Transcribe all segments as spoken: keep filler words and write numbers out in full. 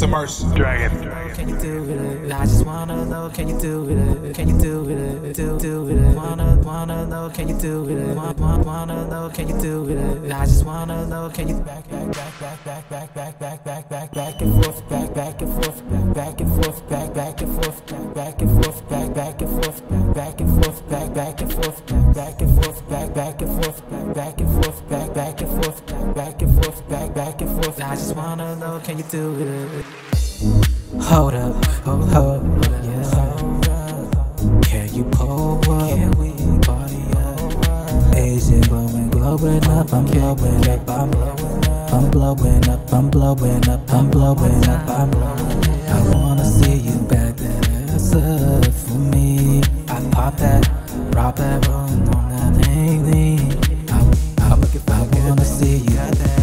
submersive. Dragon, Dragon. Can you do it? I just wanna know, can you do it? Can you do it? Do do it? Wanna wanna know, can you do it? Want want wanna know, can you do it? I just wanna know, can you back back back back back back back back back back back and forth, back back and forth, back back and forth, back back and forth, back back and forth, back back and forth, back back and forth, back back and forth, back back and forth, back back and forth, back back and forth, back back and forth, back back and forth, back back and forth. I just wanna know, can you do it? Hold up, hold up, yeah, hold up. Can you pull up? Can we party up? Is it blowing, blowing up? I'm blowing up, I'm blowing up. I'm blowing up, I'm blowing up, I'm blowing up, I'm blowing up. I wanna see you back that ass up for me. I pop that, rock that, run on that hanging. I'm looking for, I wanna see you back that.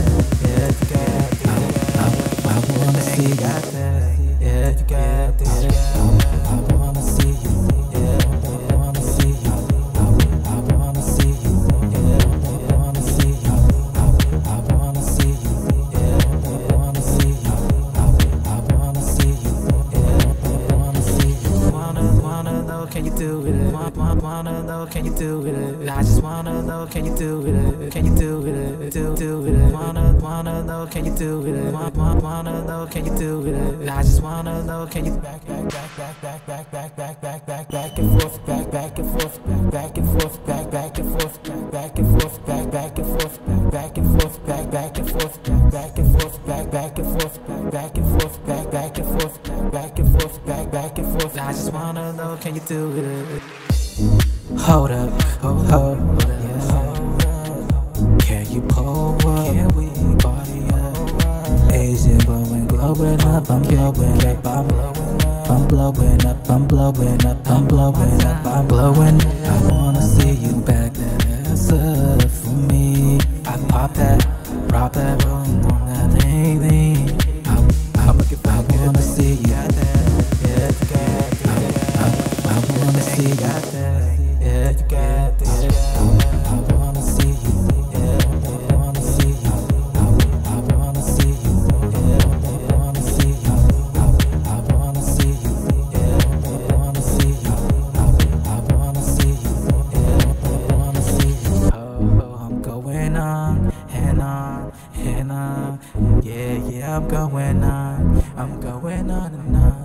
I wanna see you got that, yeah, you got this. I wanna see you, yeah, I wanna see you. I wanna see you, yeah, I wanna see you. I wanna see you, yeah, I wanna see you. I wanna see you, yeah, I wanna see you. Wanna, wanna know, can you do it? Want, want, wanna know, can you do it? I just wanna know, can you do it? Can you do it? Do, do it. Wanna. Wanna know, can you do it? Want, want, wanna know, can you do it? I just wanna know, can you back, back, back, back, back, back, back, back, back, back, back and forth, back, back and forth, back, back and forth, back, back and forth, back, back and forth, back, back and forth, back, back and forth, back, back and forth, back, back and forth, back, back and forth, back, back and forth, back, back and forth, back, back and forth, back, back and forth. I just wanna know, can you do it? Hold up, hold up, yeah, hold up. Can you pull up? Blowing up, I'm blowing up, I'm blowing up. I'm blowing up, I'm blowing up, I'm blowing up, I'm blowing up. I wanna see you back that ass up for me. I pop that, rock that, run on that thing. I'm looking for, I wanna see you got that. I wanna see you got that. Yeah, you got that. I wanna see you. Yeah, yeah, I'm going on, I'm going on and on.